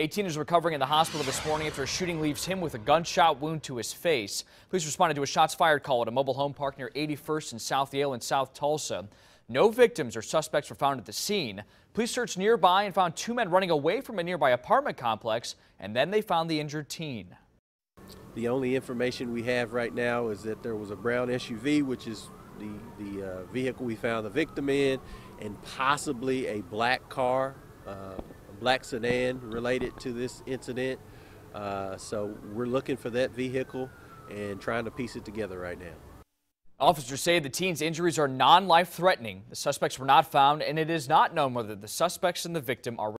18 is recovering in the hospital this morning after a shooting leaves him with a gunshot wound to his face. Police responded to a shots fired call at a mobile home park near 81st and South Yale in South Tulsa. No victims or suspects were found at the scene. Police searched nearby and found two men running away from a nearby apartment complex, and then they found the injured teen. The only information we have right now is that there was a brown SUV, which is the vehicle we found the victim in, and possibly a black car, a black sedan related to this incident. So we're looking for that vehicle and trying to piece it together right now. Officers say the teen's injuries are non-life threatening. The suspects were not found, and it is not known whether the suspects and the victim are